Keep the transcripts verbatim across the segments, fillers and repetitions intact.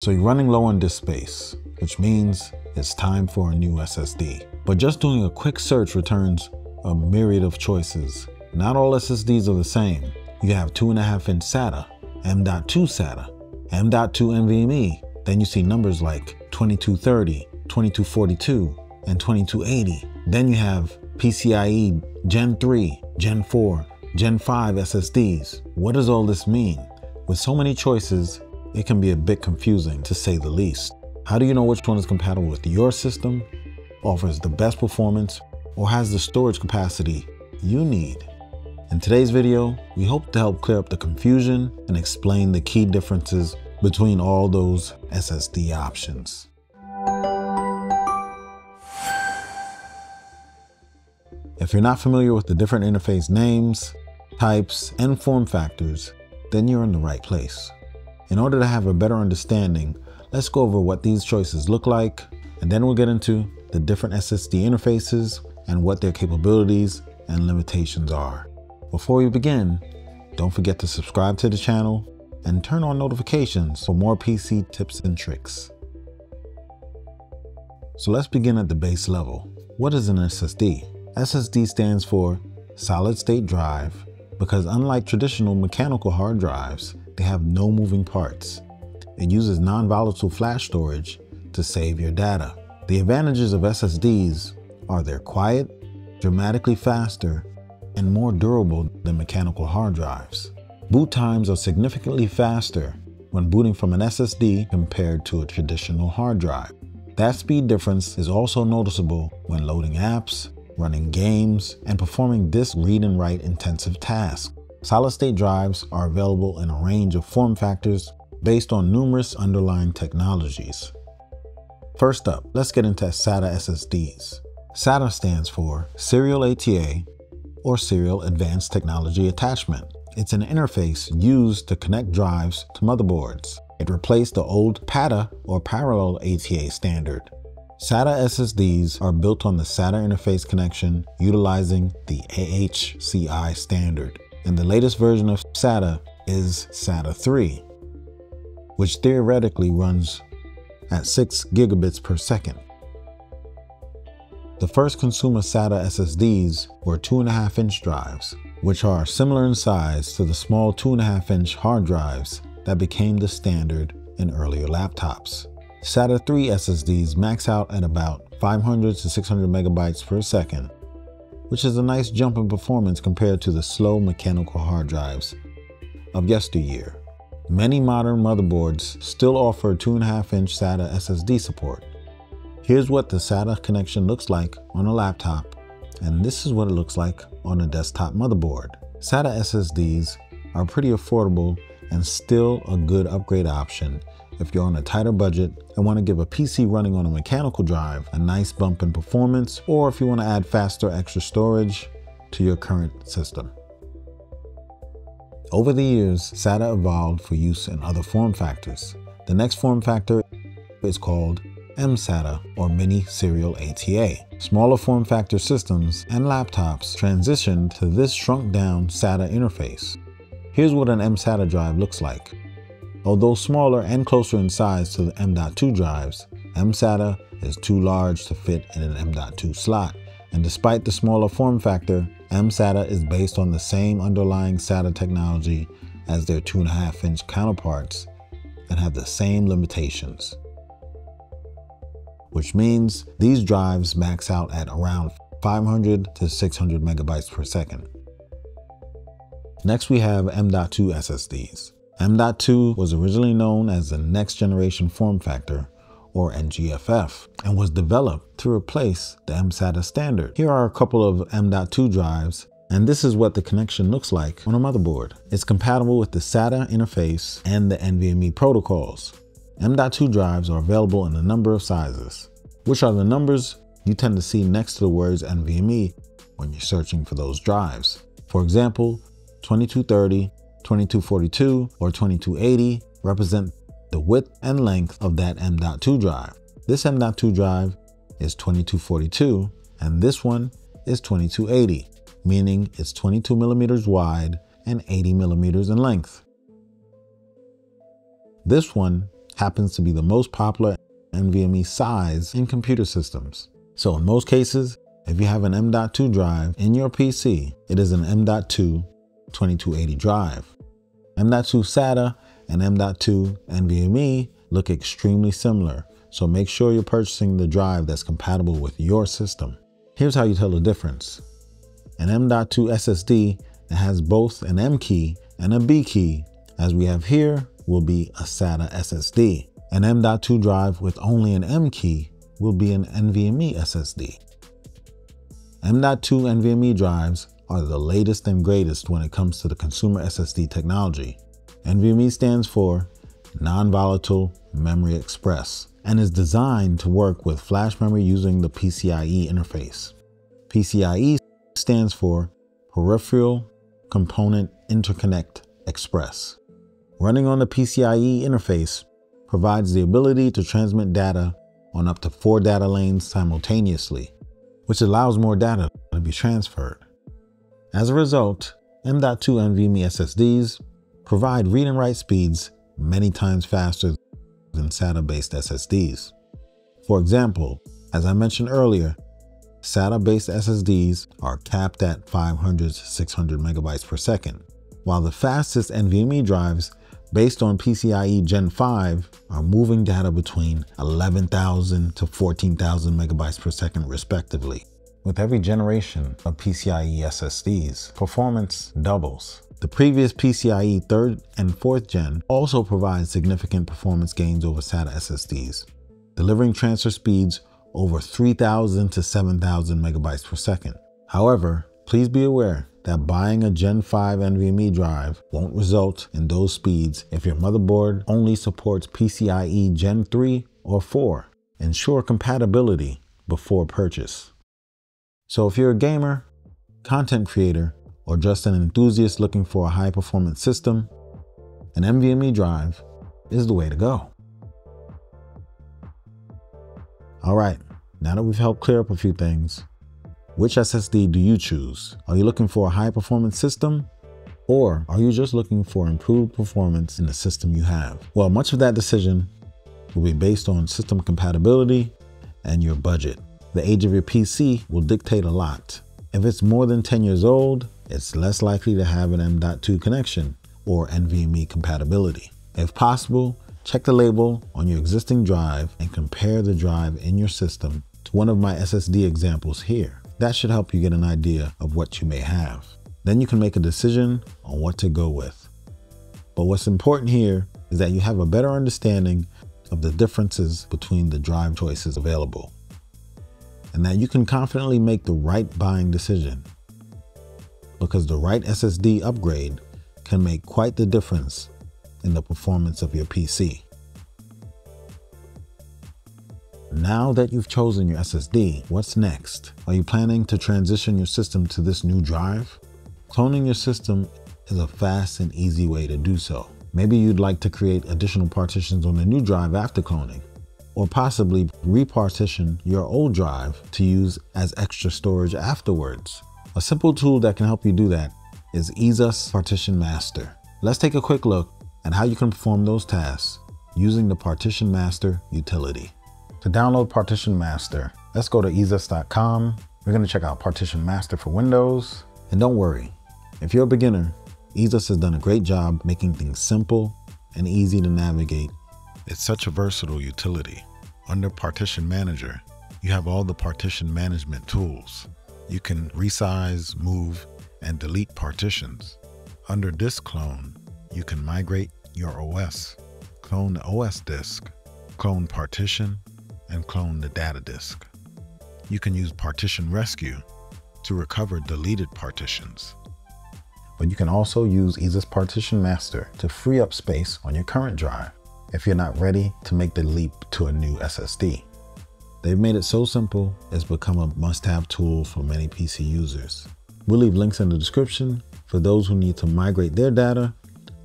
So you're running low on disk space, which means it's time for a new S S D. But just doing a quick search returns a myriad of choices. Not all S S Ds are the same. You have two point five inch SATA, M dot two SATA, M dot two NVMe, then you see numbers like twenty-two thirty, twenty-two forty-two, and twenty-two eighty. Then you have PCIe Gen three, Gen four, Gen five S S Ds. What does all this mean? With so many choices, it can be a bit confusing, to say the least. How do you know which one is compatible with your system, offers the best performance, or has the storage capacity you need? In today's video, we hope to help clear up the confusion and explain the key differences between all those S S D options. If you're not familiar with the different interface names, types, and form factors, then you're in the right place. In order to have a better understanding, let's go over what these choices look like, and then we'll get into the different S S D interfaces and what their capabilities and limitations are. Before we begin, don't forget to subscribe to the channel and turn on notifications for more P C tips and tricks. So let's begin at the base level. What is an S S D? S S D stands for solid state drive because unlike traditional mechanical hard drives, they have no moving parts. It uses non-volatile flash storage to save your data. The advantages of S S Ds are they're quiet, dramatically faster, and more durable than mechanical hard drives. Boot times are significantly faster when booting from an S S D compared to a traditional hard drive. That speed difference is also noticeable when loading apps, running games, and performing disk read and write intensive tasks. Solid-state drives are available in a range of form factors based on numerous underlying technologies. First up, let's get into SATA S S Ds. SATA stands for Serial A T A, or Serial Advanced Technology Attachment. It's an interface used to connect drives to motherboards. It replaced the old PATA, or Parallel A T A standard. SATA S S Ds are built on the SATA interface connection utilizing the A H C I standard. And the latest version of SATA is SATA three, which theoretically runs at six gigabits per second. The first consumer SATA S S Ds were two point five inch drives, which are similar in size to the small two point five inch hard drives that became the standard in earlier laptops. SATA three S S Ds max out at about five hundred to six hundred megabytes per second, which is a nice jump in performance compared to the slow mechanical hard drives of yesteryear. Many modern motherboards still offer two point five inch SATA S S D support. Here's what the SATA connection looks like on a laptop, and this is what it looks like on a desktop motherboard. SATA S S Ds are pretty affordable and still a good upgrade option if you're on a tighter budget and want to give a P C running on a mechanical drive a nice bump in performance, or if you want to add faster extra storage to your current system. Over the years, SATA evolved for use in other form factors. The next form factor is called M SATA, or Mini Serial A T A. Smaller form factor systems and laptops transitioned to this shrunk down SATA interface. Here's what an M SATA drive looks like. Although smaller and closer in size to the M dot two drives, M SATA is too large to fit in an M dot two slot. And despite the smaller form factor, M SATA is based on the same underlying SATA technology as their two point five inch counterparts and have the same limitations, which means these drives max out at around five hundred to six hundred megabytes per second. Next, we have M dot two S S Ds. M dot two was originally known as the Next Generation Form Factor, or N G F F, and was developed to replace the M SATA standard. Here are a couple of M dot two drives, and this is what the connection looks like on a motherboard. It's compatible with the SATA interface and the NVMe protocols. M dot two drives are available in a number of sizes, which are the numbers you tend to see next to the words NVMe when you're searching for those drives. For example, twenty-two thirty, twenty-two forty-two, or twenty-two eighty represent the width and length of that M dot two drive. This M dot two drive is twenty-two forty-two, and this one is twenty-two eighty, meaning it's twenty-two millimeters wide and eighty millimeters in length. This one happens to be the most popular N V M E size in computer systems. So in most cases, if you have an M dot two drive in your P C, it is an M dot two twenty-two eighty drive. M dot two SATA and M dot two N V M E look extremely similar, so make sure you're purchasing the drive that's compatible with your system. Here's how you tell the difference. An M dot two S S D that has both an M key and a B key, as we have here, will be a SATA S S D. An M dot two drive with only an M key will be an N V M E S S D. M dot two N V M E drives are the latest and greatest when it comes to the consumer S S D technology. N V M E stands for Non-Volatile Memory Express and is designed to work with flash memory using the P C I E interface. P C I E stands for Peripheral Component Interconnect Express. Running on the P C I E interface provides the ability to transmit data on up to four data lanes simultaneously, which allows more data to be transferred. As a result, M dot two N V M E S S Ds provide read and write speeds many times faster than SATA-based S S Ds. For example, as I mentioned earlier, SATA-based S S Ds are capped at five hundred to six hundred megabytes per second, while the fastest N V M E drives based on P C I E Gen five are moving data between eleven thousand to fourteen thousand megabytes per second respectively. With every generation of P C I E S S Ds, performance doubles. The previous P C I E third and fourth gen also provides significant performance gains over SATA S S Ds, delivering transfer speeds over three thousand to seven thousand megabytes per second. However, please be aware that buying a Gen five N V M E drive won't result in those speeds if your motherboard only supports P C I E Gen three or four. Ensure compatibility before purchase. So if you're a gamer, content creator, or just an enthusiast looking for a high performance system, an N V M E drive is the way to go. All right, now that we've helped clear up a few things, which S S D do you choose? Are you looking for a high performance system, or are you just looking for improved performance in the system you have? Well, much of that decision will be based on system compatibility and your budget. The age of your P C will dictate a lot. If it's more than ten years old, it's less likely to have an M dot two connection or N V M E compatibility. If possible, check the label on your existing drive and compare the drive in your system to one of my S S D examples here. That should help you get an idea of what you may have. Then you can make a decision on what to go with. But what's important here is that you have a better understanding of the differences between the drive choices available, and that you can confidently make the right buying decision, because the right S S D upgrade can make quite the difference in the performance of your P C. Now that you've chosen your S S D, what's next? Are you planning to transition your system to this new drive? Cloning your system is a fast and easy way to do so. Maybe you'd like to create additional partitions on the new drive after cloning, or possibly repartition your old drive to use as extra storage afterwards. A simple tool that can help you do that is EaseUS Partition Master. Let's take a quick look at how you can perform those tasks using the Partition Master utility. To download Partition Master, let's go to easeus dot com. We're going to check out Partition Master for Windows. And don't worry, if you're a beginner, EaseUS has done a great job making things simple and easy to navigate. It's such a versatile utility. Under Partition Manager, you have all the partition management tools. You can resize, move, and delete partitions. Under Disk Clone, you can migrate your O S, clone the O S disk, clone partition, and clone the data disk. You can use Partition Rescue to recover deleted partitions. But you can also use EaseUS Partition Master to free up space on your current drive if you're not ready to make the leap to a new S S D. They've made it so simple, it's become a must-have tool for many P C users. We'll leave links in the description for those who need to migrate their data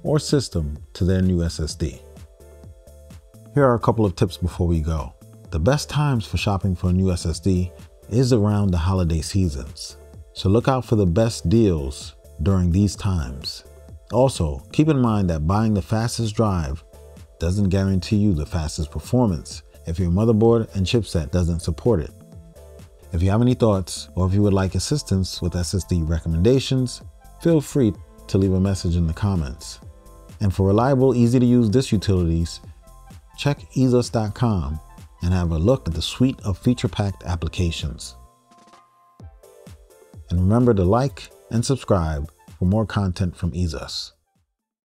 or system to their new S S D. Here are a couple of tips before we go. The best times for shopping for a new S S D is around the holiday seasons, so look out for the best deals during these times. Also, keep in mind that buying the fastest drive doesn't guarantee you the fastest performance if your motherboard and chipset doesn't support it. If you have any thoughts or if you would like assistance with S S D recommendations, feel free to leave a message in the comments. And for reliable, easy to use disk utilities, check ease us dot com and have a look at the suite of feature-packed applications. And remember to like and subscribe for more content from EaseUS.